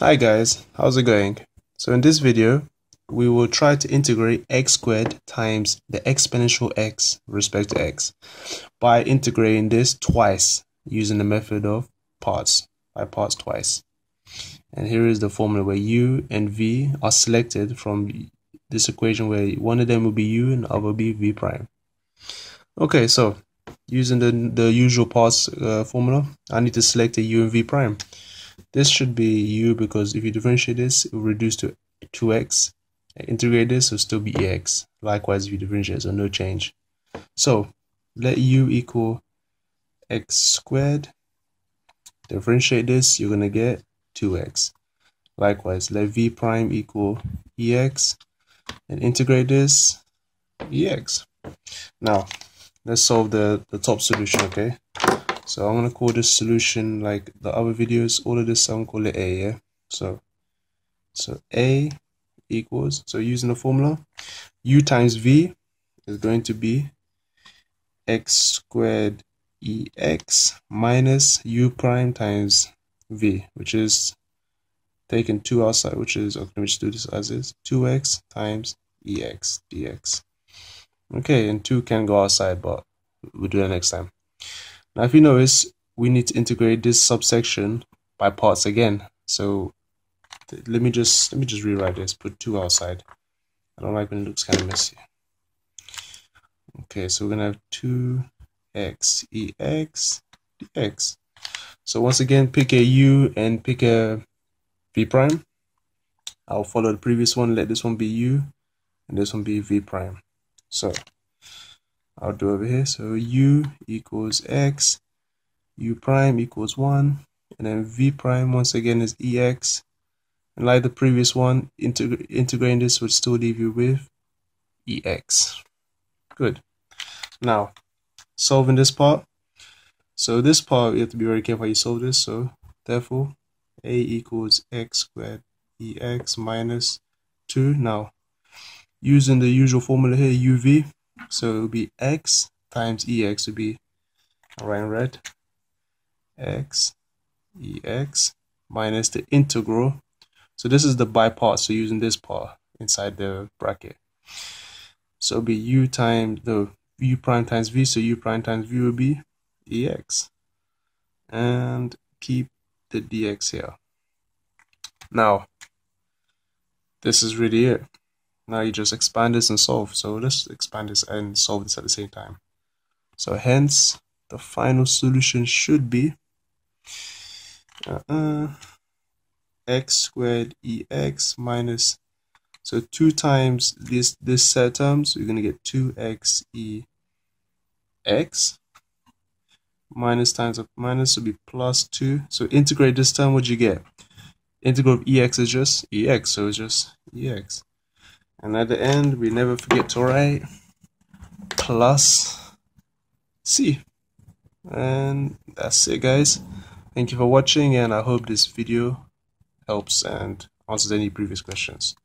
Hi guys, how's it going? So in this video, we will try to integrate x squared times the exponential x with respect to x by integrating this twice using the method of parts, by parts twice. And here is the formula where u and v are selected from this equation where one of them will be u and the other will be v prime. Okay, so using the usual parts formula, I need to select the u and v prime. This should be u because if you differentiate this, it will reduce to 2x. Integrate this, it will still be ex. Likewise, if you differentiate, so no change. So let u equal x squared. Differentiate this, you're going to get 2x. Likewise, let v prime equal ex. And integrate this, ex. Now, let's solve the top solution, okay? So I'm going to call this solution, like the other videos, all of this, I'm going to call it A, yeah? So A equals, so using the formula, U times V is going to be X squared EX minus U prime times V, which is taking 2 outside, which is, okay, let me just do this as is, 2X times EX dx. Okay, and 2 can go outside, but we'll do that next time. Now, if you notice, we need to integrate this subsection by parts again. So let me just rewrite this. Put 2 outside. I don't like when it looks kind of messy. Okay, so we're gonna have 2x ex dx. So once again, pick a u and pick a v prime. I'll follow the previous one. Let this one be u, and this one be v prime. So I'll do over here, so u equals x, u prime equals 1, and then v prime once again is ex, and like the previous one, integrating this would still leave you with ex. Good. Now, solving this part, so this part you have to be very careful how you solve this, so therefore a equals x squared ex minus 2, now using the usual formula here, uv, so it will be x times ex will be, I'll write in red, x ex minus the integral. So this is the by part, so using this part inside the bracket. So it'll be u times the u prime times v, so u prime times v will be ex. And keep the dx here. Now this is really it. Now you just expand this and solve. So let's expand this and solve this at the same time. So hence, the final solution should be x squared ex minus, so 2 times this set of terms, we're going to get 2x ex minus times of minus will be plus 2. So integrate this term, what do you get? Integral of ex is just ex, so it's just ex. And at the end, we never forget to write plus c. And that's it, guys. Thank you for watching, and I hope this video helps and answers any previous questions.